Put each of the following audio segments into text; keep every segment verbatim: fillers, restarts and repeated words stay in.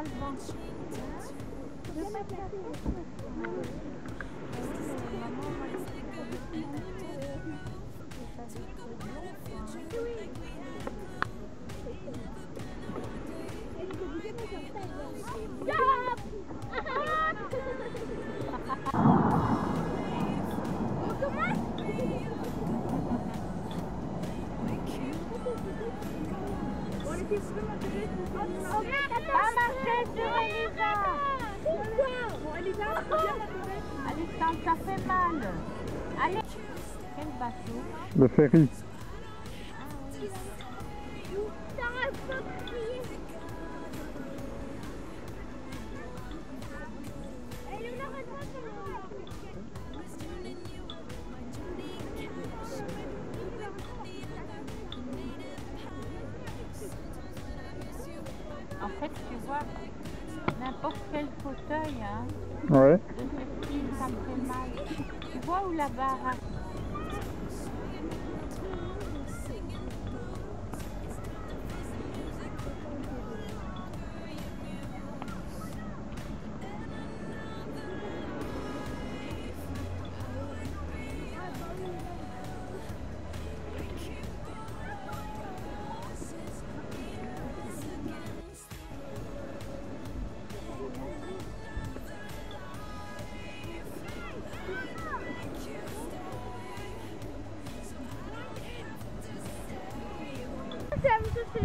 Pas le ventre. Je vais mettre la tête. Le ferry. En fait, tu vois, n'importe quel fauteuil, hein. Ouais. Je fais plus, ça me fait mal. Tu vois où la barre.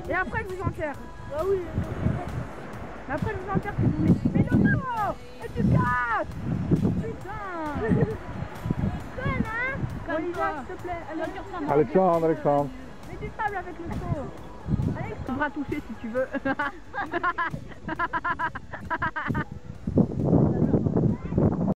Et après, je vous enterre. Ah oui. Mais après, je vous enterre si vous voulez. Mais non, non. Et tu casses. Putain. Conne, hein. Comme toi, s'il te plaît. Allez, Alexandre, Alexandre. Mets du sable avec le seau. Alexandre. On va toucher si tu veux.